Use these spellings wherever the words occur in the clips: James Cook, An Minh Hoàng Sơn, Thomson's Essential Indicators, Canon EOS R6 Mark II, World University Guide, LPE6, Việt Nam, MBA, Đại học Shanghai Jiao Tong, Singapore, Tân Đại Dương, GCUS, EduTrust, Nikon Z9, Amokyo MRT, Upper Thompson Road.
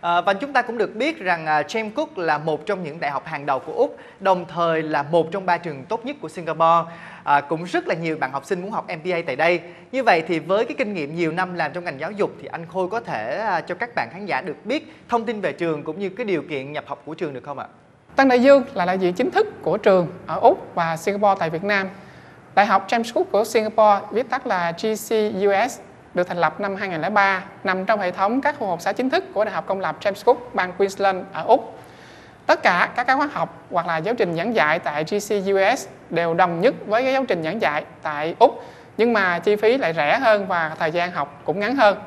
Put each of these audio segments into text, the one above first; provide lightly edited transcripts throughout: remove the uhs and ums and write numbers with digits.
Và chúng ta cũng được biết rằng James Cook là một trong những đại học hàng đầu của Úc, đồng thời là một trong 3 trường tốt nhất của Singapore. Cũng rất là nhiều bạn học sinh muốn học MBA tại đây. Như vậy thì với cái kinh nghiệm nhiều năm làm trong ngành giáo dục thì anh Khôi có thể cho các bạn khán giả được biết thông tin về trường cũng như cái điều kiện nhập học của trường được không ạ? Tân Đại Dương là đại diện chính thức của trường ở Úc và Singapore tại Việt Nam. Đại học James Cook của Singapore, viết tắt là GCUS, được thành lập năm 2003, nằm trong hệ thống các khu học xã chính thức của Đại học Công lập James Cook, bang Queensland ở Úc. Tất cả các khóa học hoặc là giáo trình giảng dạy tại GCUS đều đồng nhất với cái giáo trình giảng dạy tại Úc, nhưng mà chi phí lại rẻ hơn và thời gian học cũng ngắn hơn.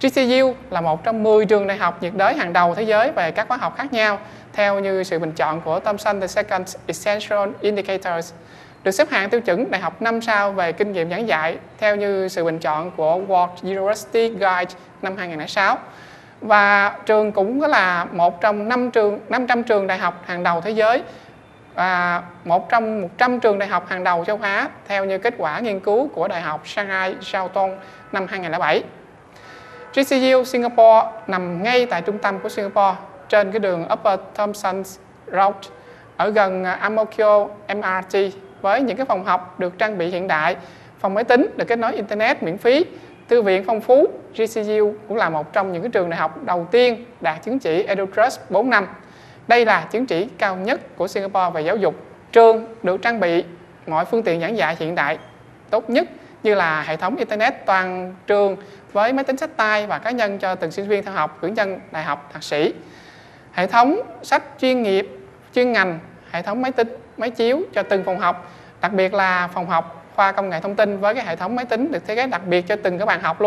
GCU là một trong 10 trường đại học nhiệt đới hàng đầu thế giới về các khóa học khác nhau, theo như sự bình chọn của Thomson's Essential Indicators, được xếp hạng tiêu chuẩn đại học 5 sao về kinh nghiệm giảng dạy theo như sự bình chọn của World University Guide năm 2006. Và trường cũng là một trong 500 trường đại học hàng đầu thế giới và một trong 100 trường đại học hàng đầu châu Á theo như kết quả nghiên cứu của Đại học Shanghai Jiao Tong năm 2007. GCU Singapore nằm ngay tại trung tâm của Singapore trên cái đường Upper Thompson Road ở gần Amokyo MRT, với những cái phòng học được trang bị hiện đại, phòng máy tính được kết nối Internet miễn phí, thư viện phong phú. GCU cũng là một trong những cái trường đại học đầu tiên đạt chứng chỉ EduTrust 4 năm. Đây là chứng chỉ cao nhất của Singapore về giáo dục. Trường được trang bị mọi phương tiện giảng dạy hiện đại tốt nhất như là hệ thống Internet toàn trường với máy tính xách tay và cá nhân cho từng sinh viên theo học cử nhân, đại học, thạc sĩ. Hệ thống sách chuyên nghiệp, chuyên ngành, hệ thống máy tính, máy chiếu cho từng phòng học, đặc biệt là phòng học khoa công nghệ thông tin với cái hệ thống máy tính được thiết kế đặc biệt cho từng các bạn học luôn.